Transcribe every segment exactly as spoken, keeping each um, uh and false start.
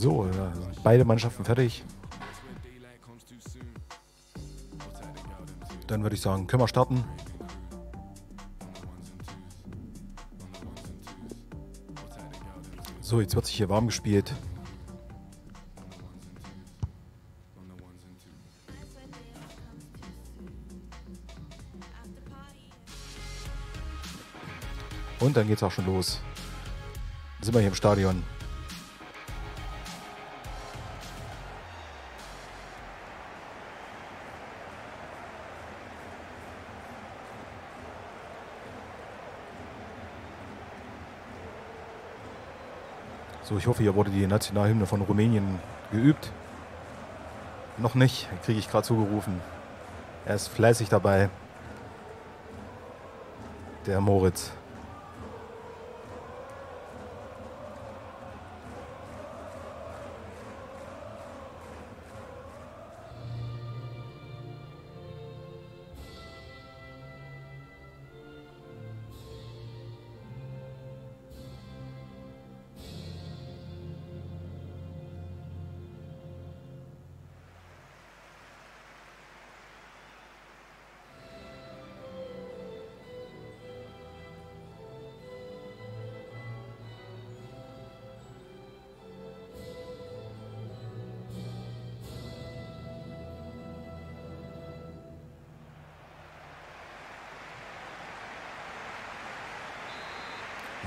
So, ja, sind beide Mannschaften fertig. Dann würde ich sagen, können wir starten. So, jetzt wird sich hier warm gespielt. Und dann geht's auch schon los. Dann sind wir hier im Stadion. So, ich hoffe, hier wurde die Nationalhymne von Rumänien geübt. Noch nicht, kriege ich gerade zugerufen. Er ist fleißig dabei. Der Moritz.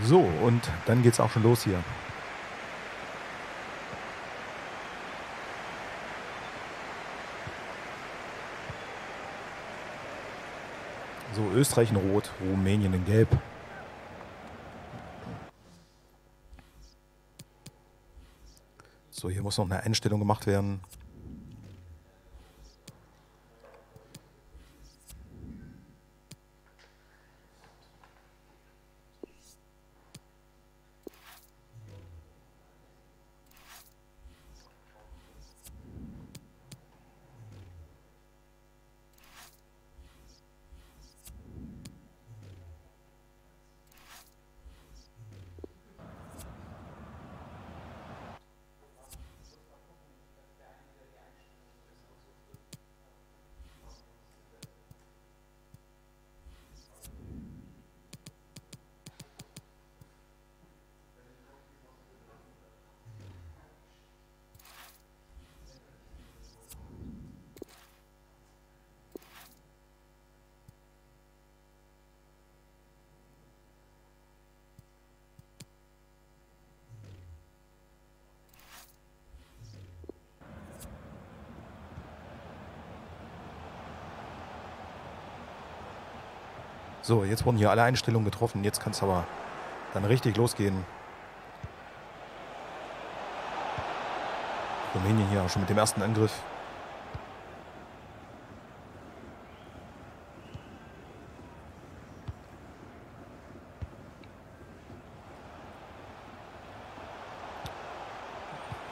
So, und dann geht's auch schon los hier. So, Österreich in Rot, Rumänien in Gelb. So, hier muss noch eine Einstellung gemacht werden. So, jetzt wurden hier alle Einstellungen getroffen. Jetzt kann es aber dann richtig losgehen. Rumänien hier auch schon mit dem ersten Angriff.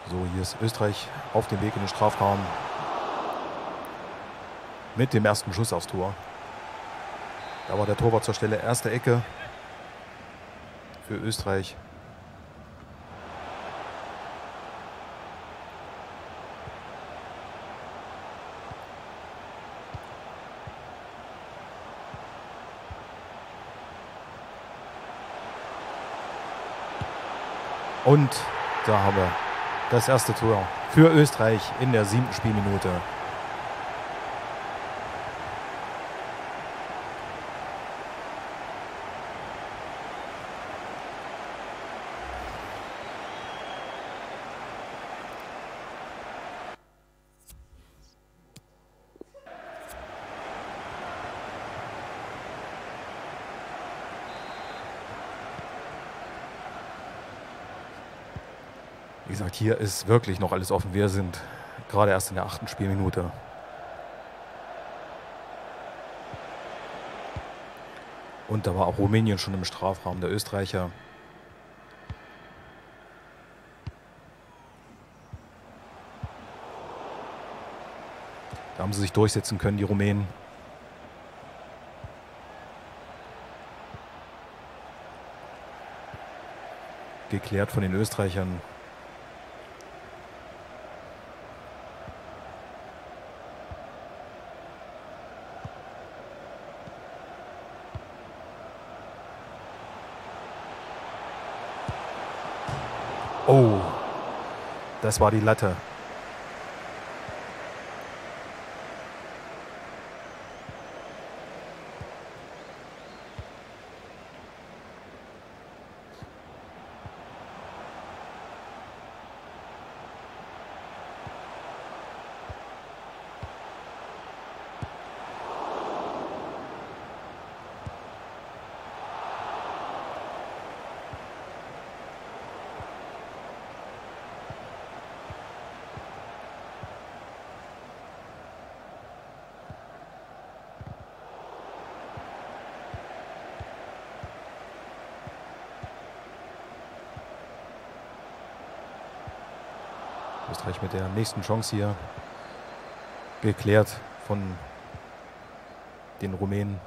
So, hier ist Österreich auf dem Weg in den Strafraum. Mit dem ersten Schuss aufs Tor. Da war der Torwart zur Stelle, erste Ecke für Österreich. Und da haben wir das erste Tor für Österreich in der siebten Spielminute. Wie gesagt, hier ist wirklich noch alles offen. Wir sind gerade erst in der achten Spielminute. Und da war auch Rumänien schon im Strafraum, der Österreicher. Da haben sie sich durchsetzen können, die Rumänen. Geklärt von den Österreichern. Oh, das war die Latte. Österreich mit der nächsten Chance hier geklärt von den Rumänen.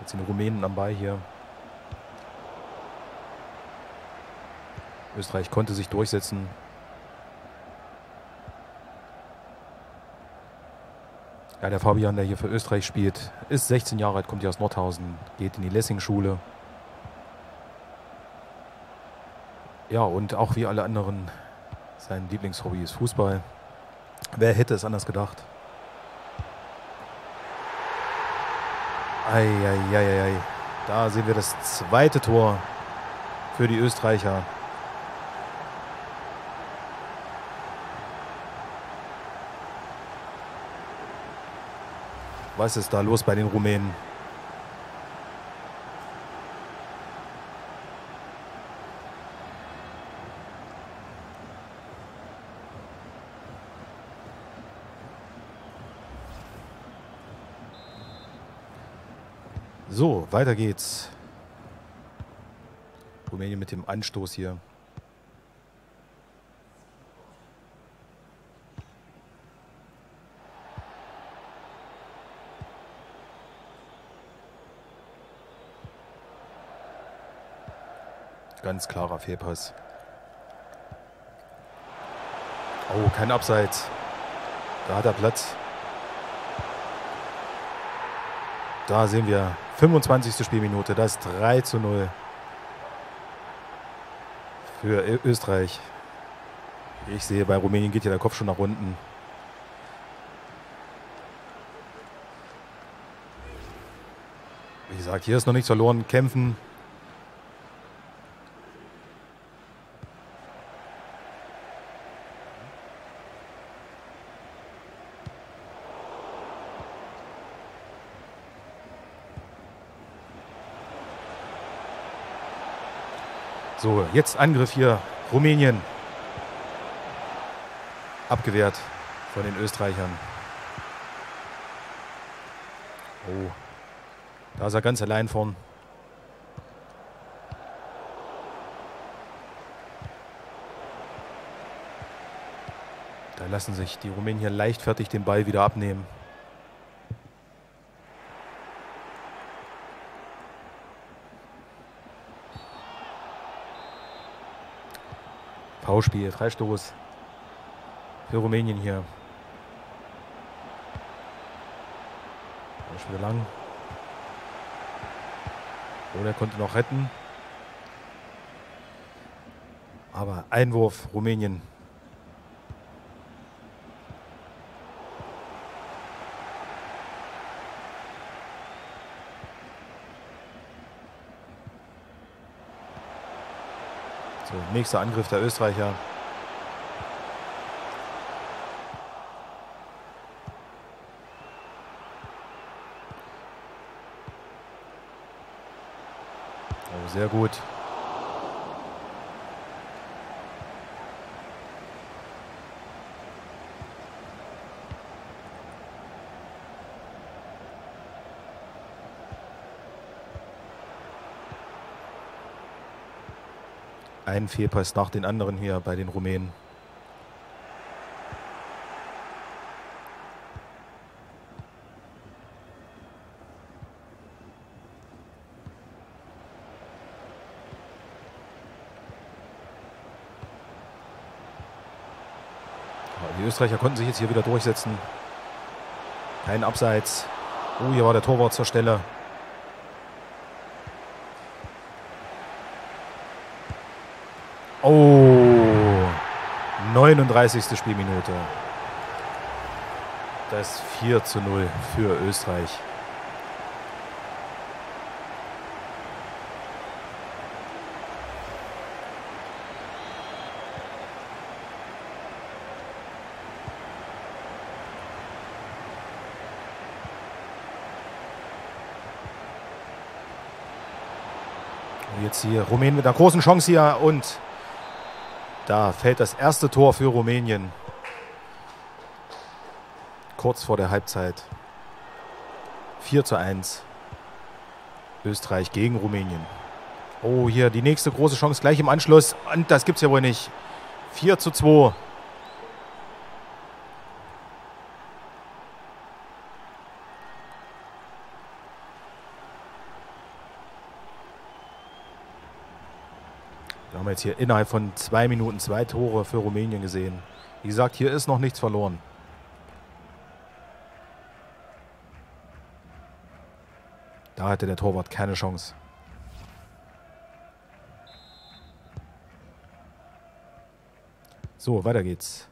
Jetzt sind die Rumänen am Ball hier. Österreich konnte sich durchsetzen. Ja, der Fabian, der hier für Österreich spielt, ist sechzehn Jahre alt, kommt hier aus Nordhausen, geht in die Lessing-Schule. Ja, und auch wie alle anderen, sein Lieblingshobby ist Fußball. Wer hätte es anders gedacht? Ei, ei, ei, ei. Da sehen wir das zweite Tor für die Österreicher. Was ist da los bei den Rumänen? So, weiter geht's. Rumänien mit dem Anstoß hier. Ganz klarer Fehlpass. Oh, kein Abseits. Da hat er Platz. Da sehen wir fünfundzwanzigste Spielminute, das drei zu null für Österreich. Ich sehe, bei Rumänien geht ja der Kopf schon nach unten. Wie gesagt, hier ist noch nichts verloren, kämpfen. So, jetzt Angriff hier, Rumänien, abgewehrt von den Österreichern. Oh, da ist er ganz allein vorn. Da lassen sich die Rumänen hier leichtfertig den Ball wieder abnehmen. Foulspiel, Freistoß für Rumänien hier. Spiel lang. Oder er konnte noch retten. Aber Einwurf Rumänien. Nächster Angriff der Österreicher. Oh, sehr gut. Ein Fehlpass nach den anderen hier bei den Rumänen. Die Österreicher konnten sich jetzt hier wieder durchsetzen. Kein Abseits. Oh, hier war der Torwart zur Stelle. Oh, neununddreißigste Spielminute. Das vier zu null für Österreich. Jetzt hier Rumänien mit einer großen Chance hier und da fällt das erste Tor für Rumänien. Kurz vor der Halbzeit. vier zu eins. Österreich gegen Rumänien. Oh, hier die nächste große Chance gleich im Anschluss. Und das gibt's ja wohl nicht. vier zu zwei. Jetzt hier innerhalb von zwei Minuten zwei Tore für Rumänien gesehen. Wie gesagt, hier ist noch nichts verloren. Da hatte der Torwart keine Chance. So, weiter geht's.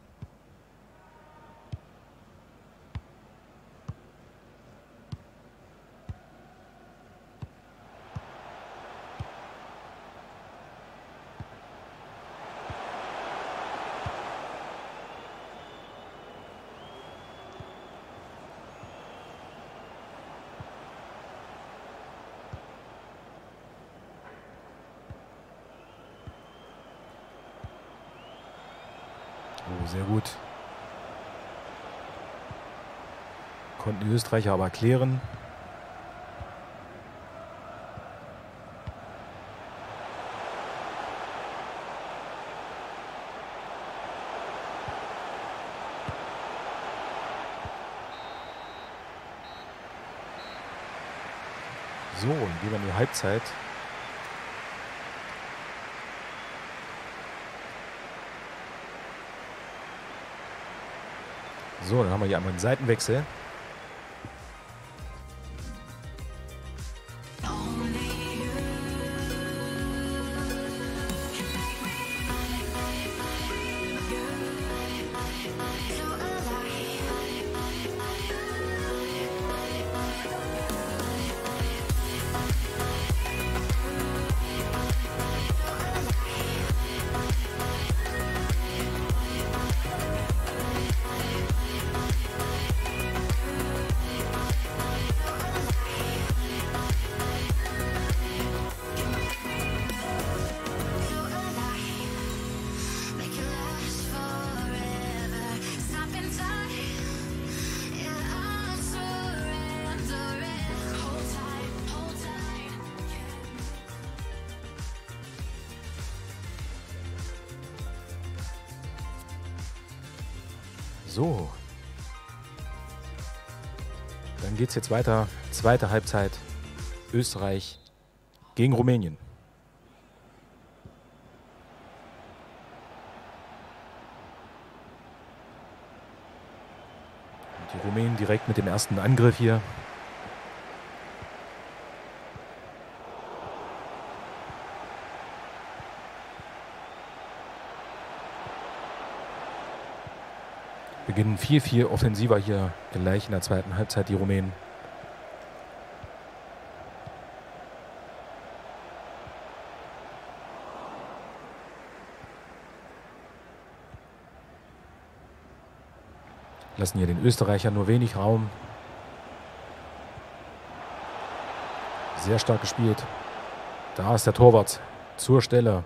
Sehr gut. Konnten die Österreicher aber klären. So, und gehen wir in die Halbzeit. So, dann haben wir hier einmal einen Seitenwechsel. So, dann geht es jetzt weiter. Zweite Halbzeit, Österreich gegen Rumänien. Und die Rumänen direkt mit dem ersten Angriff hier. Beginnen viel, viel offensiver hier gleich in der zweiten Halbzeit die Rumänen. Lassen hier den Österreichern nur wenig Raum. Sehr stark gespielt. Da ist der Torwart zur Stelle.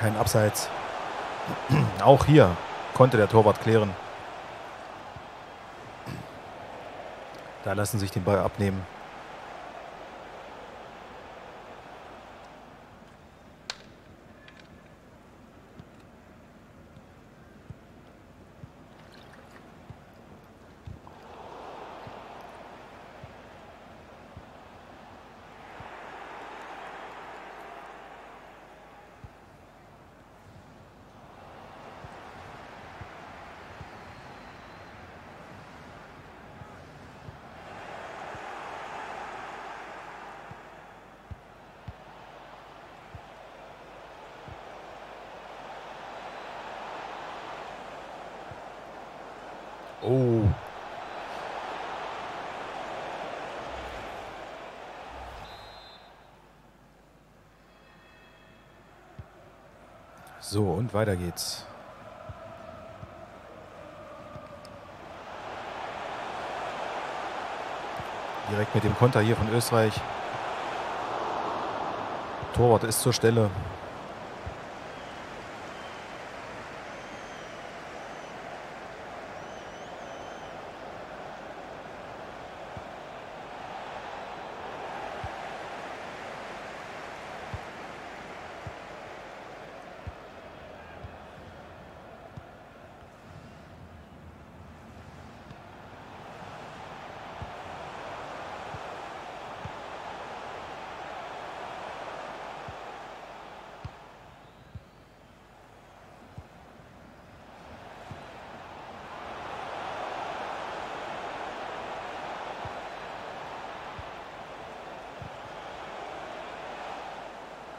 Kein Abseits. Auch hier konnte der Torwart klären. Da lassen sich den Ball abnehmen. So, und weiter geht's. Direkt mit dem Konter hier von Österreich. Torwart ist zur Stelle.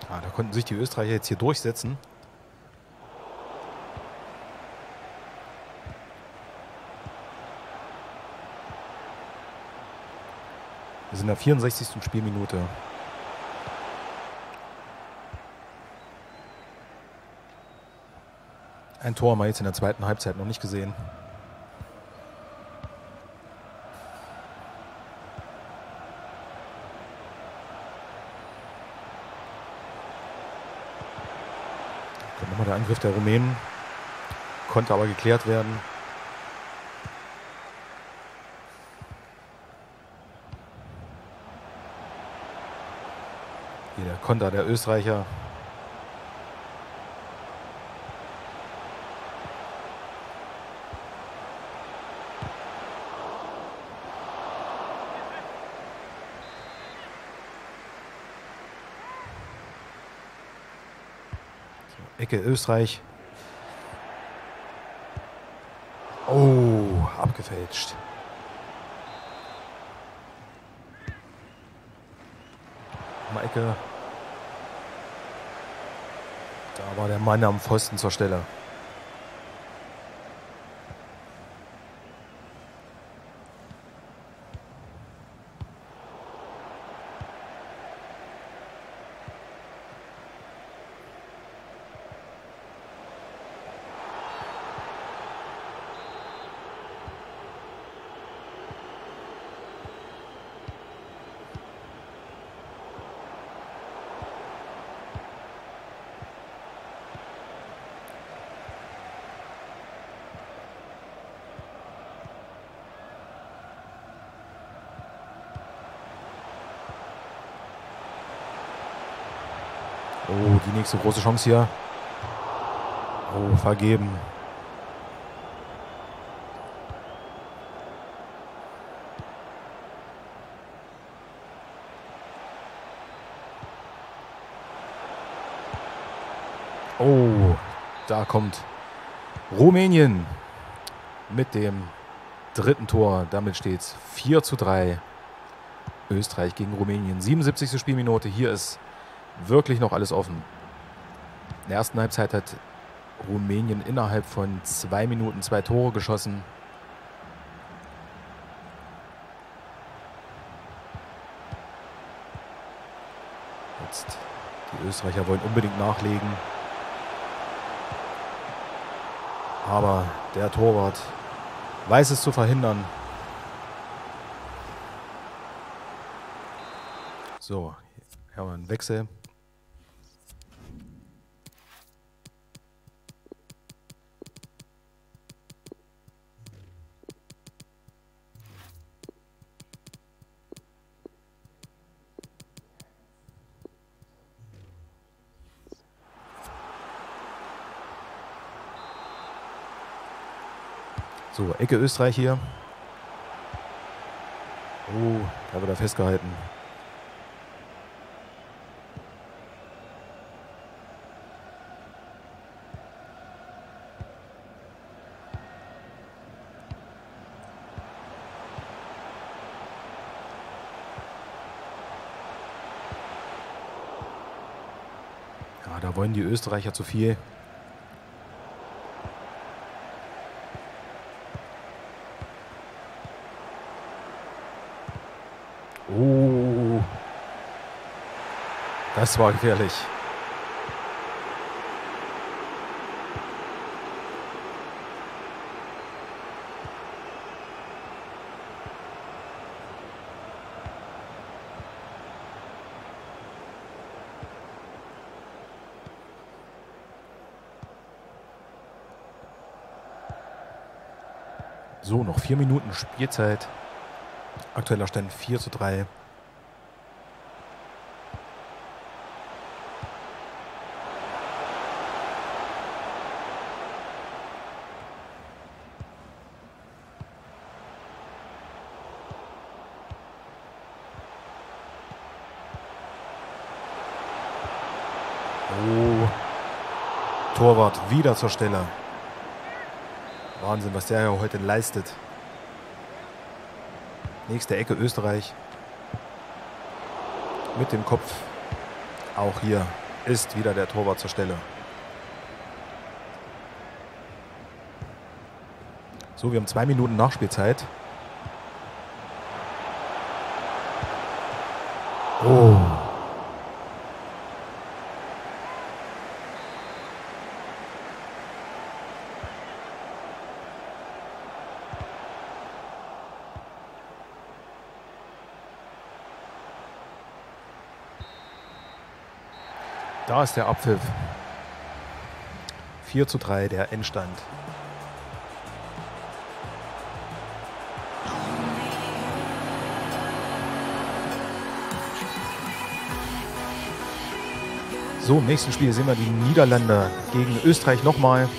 Ah, da konnten sich die Österreicher jetzt hier durchsetzen. Wir sind in der vierundsechzigsten Spielminute. Ein Tor haben wir jetzt in der zweiten Halbzeit noch nicht gesehen. Nochmal der Angriff der Rumänen, konnte aber geklärt werden. Hier der Konter der Österreicher. Ecke Österreich. Oh, abgefälscht. Mal Ecke. Da war der Mann am Pfosten zur Stelle. Oh, die nächste große Chance hier. Oh, vergeben. Oh, da kommt Rumänien mit dem dritten Tor. Damit steht es vier zu drei. Österreich gegen Rumänien. siebenundsiebzigste Spielminute. Hier ist wirklich noch alles offen. In der ersten Halbzeit hat Rumänien innerhalb von zwei Minuten zwei Tore geschossen. Jetzt die Österreicher wollen unbedingt nachlegen. Aber der Torwart weiß es zu verhindern. So, hier haben wir einen Wechsel. So, Ecke Österreich hier. Oh, da wird er festgehalten. Ja, da wollen die Österreicher zu viel. Oh, das war gefährlich. So, noch vier Minuten Spielzeit. Aktueller Stand vier zu drei. Oh. Torwart wieder zur Stelle. Wahnsinn, was der ja heute leistet. Nächste Ecke Österreich. Mit dem Kopf. Auch hier ist wieder der Torwart zur Stelle. So, wir haben zwei Minuten Nachspielzeit. Oh. Da ist der Abpfiff. vier zu drei, der Endstand. So, im nächsten Spiel sehen wir die Niederlande gegen Österreich nochmal.